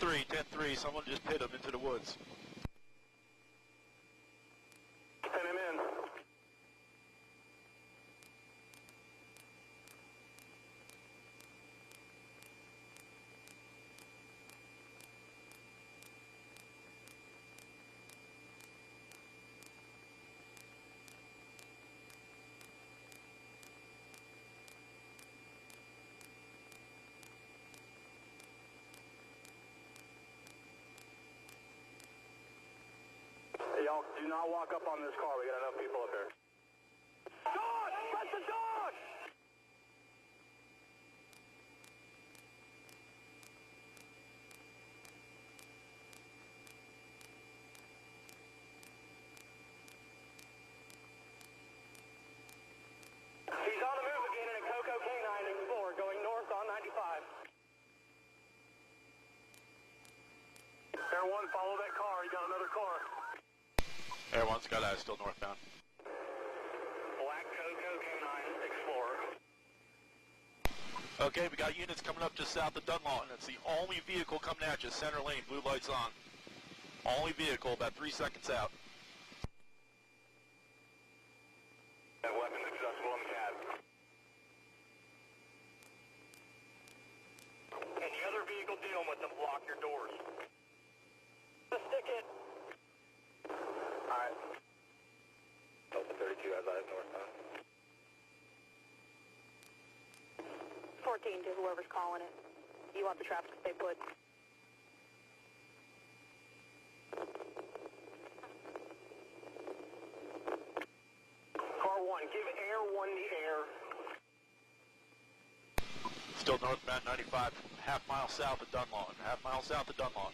10-3, 10-3, someone just hit him into the woods. Pin him in. Do not walk up on this car, we got enough people up here. Dog! That's the dog! He's on the move again in a Coco K9 Explorer going north on 95. Air 1, follow that car, he got another car. Air 1's got eyes still northbound. Black Coco K9 Explorer. Okay, we got units coming up just south of Dunlawton. It's the only vehicle coming at you, center lane, blue lights on. Only vehicle, about 3 seconds out. That weapon accessible on the cab. Any other vehicle dealing with them, block your doors. Just stick it. Delta 32 has eyes northbound. 14 to whoever's calling it. You want the traffic to stay put. Car 1, give Air 1 the air. Still northbound 95, half mile south of Dunlawton. Half mile south of Dunlawton.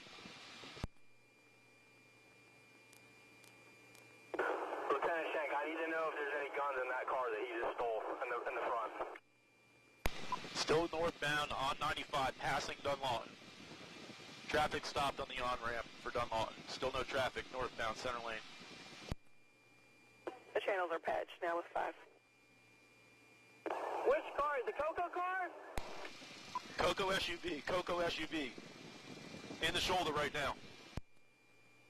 Still northbound on 95, passing Dunlawton. Traffic stopped on the on-ramp for Dunlawton. Still no traffic, northbound, center lane. The channels are patched now with 5. Which car? The Coco car? Coco SUV, Coco SUV. In the shoulder right now.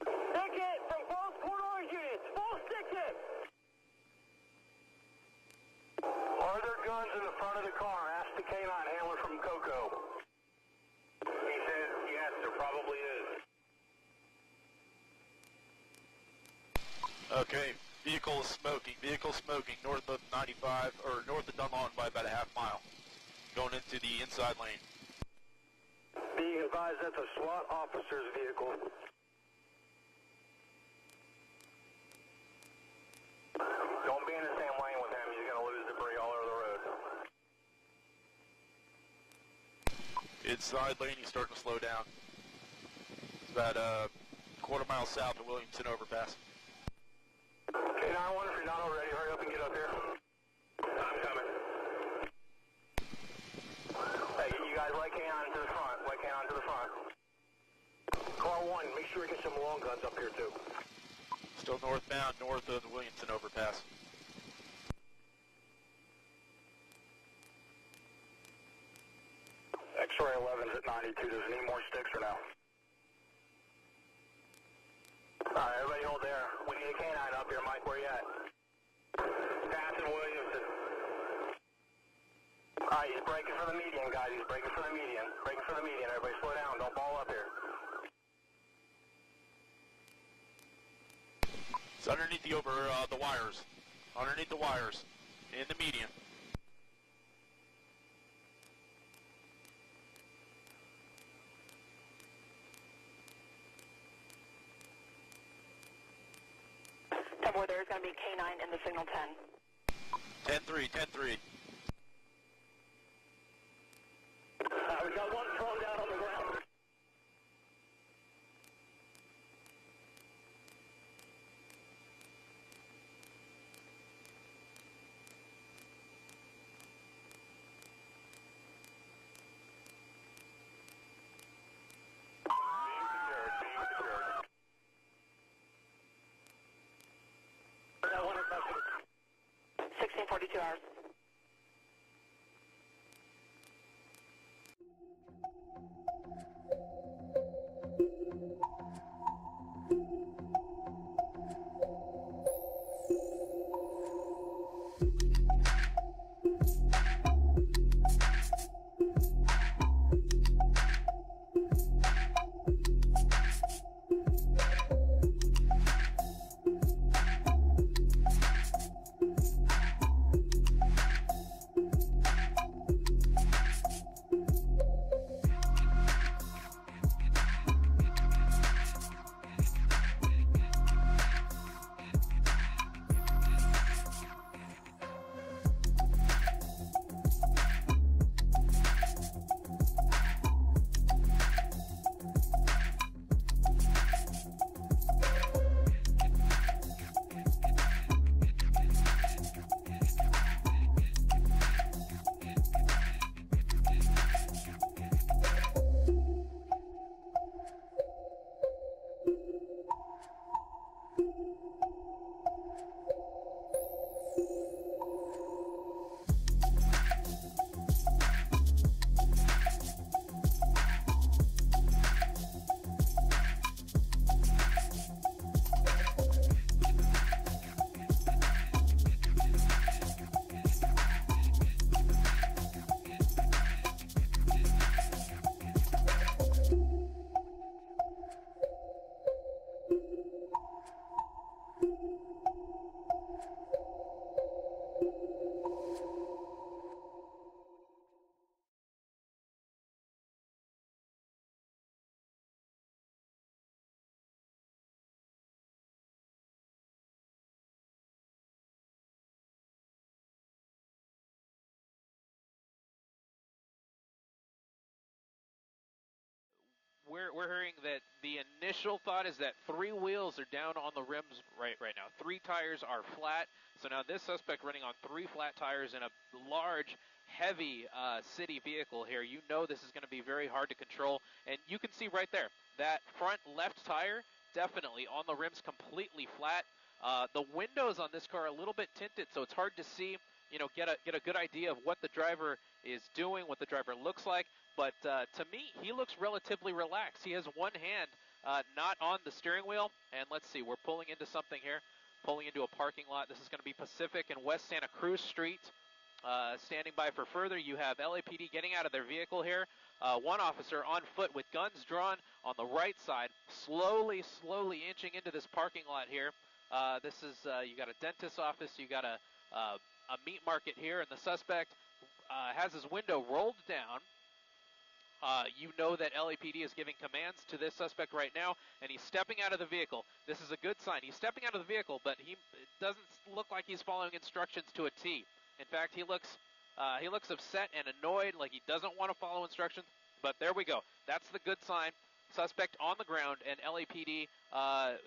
Ticket from false corridor units, full ticket! Are there guns in the front of the car? K9 handler from Coco. He says, yes, there probably is. Okay, vehicle smoking, north of 95, or north of Dunlawton by about a half mile. Going into the inside lane. Being advised that's a SWAT officer's vehicle. Don't be in the same lane with him, he's going to lose debris all over the road. Inside lane, he's starting to slow down. It's about a quarter mile south of Williamson Overpass. Okay, 9-1, if you're not already, hurry up and get up here. I'm coming. Hey, you guys, light K9 to the front. Light K9 to the front. Car 1, make sure we get some long guns up here, too. Still northbound, north of the Williamson Overpass. X-ray 11's at 92. Does it need more sticks or no? Alright, everybody hold there. We need a K9 up here. Mike, where you at? Passing Williamson. Alright, he's breaking for the median, guys. He's breaking for the median. Breaking for the median. Everybody slow down. Don't ball up here. It's underneath the the wires. Underneath the wires. In the median. There's going to be K9 in the signal 10. 10-3, 10-3. We've got one thrown down on the ground. we're hearing that the initial thought is that three wheels are down on the rims right now. Three tires are flat. So now this suspect running on three flat tires in a large, heavy city vehicle here. You know this is going to be very hard to control. And you can see right there, that front left tire definitely on the rims, completely flat. The windows on this car are a little bit tinted, so it's hard to see, you know, get a good idea of what the driver is doing, what the driver looks like. But to me, he looks relatively relaxed. He has one hand not on the steering wheel. And let's see, we're pulling into something here, pulling into a parking lot. This is going to be Pacific and West Santa Cruz Street. Standing by for further, you have LAPD getting out of their vehicle here. One officer on foot with guns drawn on the right side, slowly inching into this parking lot here. This is, you got a dentist's office, you got a meat market here, and the suspect has his window rolled down. You know that LAPD is giving commands to this suspect right now, and he's stepping out of the vehicle. This is a good sign. He's stepping out of the vehicle, but it doesn't look like he's following instructions to a T. In fact, he looks upset and annoyed, like he doesn't want to follow instructions. But there we go. That's the good sign. Suspect on the ground, and LAPD,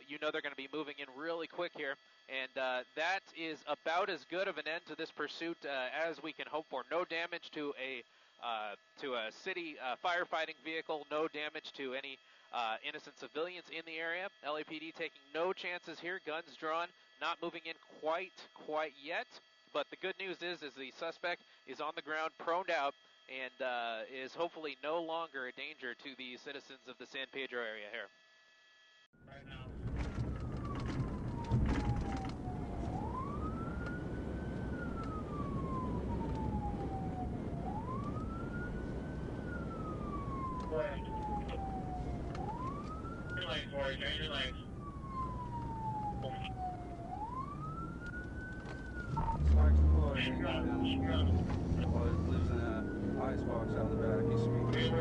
you know they're going to be moving in really quick here. And that is about as good of an end to this pursuit as we can hope for. No damage to a city firefighting vehicle, no damage to any innocent civilians in the area. LAPD taking no chances here, guns drawn, not moving in quite yet. But the good news is the suspect is on the ground, proned out, and is hopefully no longer a danger to the citizens of the San Pedro area here. Right now. Go ahead. Your legs, Corey. Change your legs. Mark's Corey. Well, lives in an icebox out the back. He's speaking.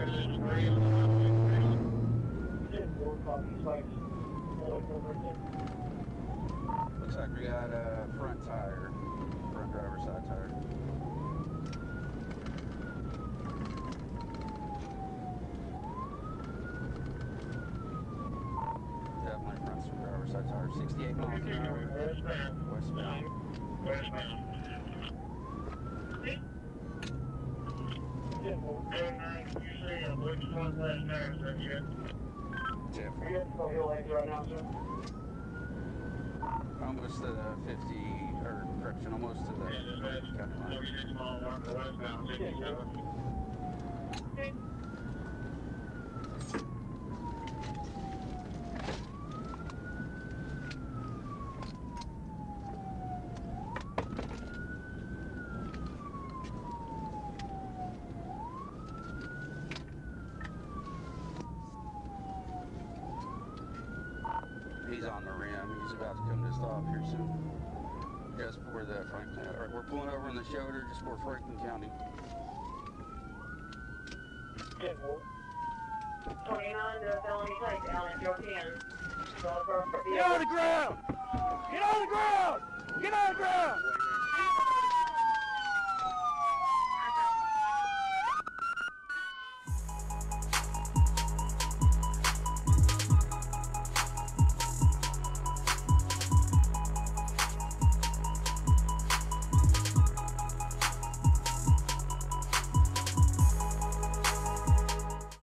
Looks like we got a front tire. Front driver's side tire. Definitely runs from driver's side tire. 68 miles an hour. Westbound. Westbound. Westbound. Usually a blue one last tire, so you good? Right now, sir. Almost to the 50, or correction, almost to the county line. 36 miles an hour, westbound, 57. Okay. About to come to a stop here soon. Just for the Franklin. All right, we're pulling over on the shoulder just for Franklin County. Good. 29 to felony place, Alan Jordan. Get on the ground! Get on the ground! Get on the ground!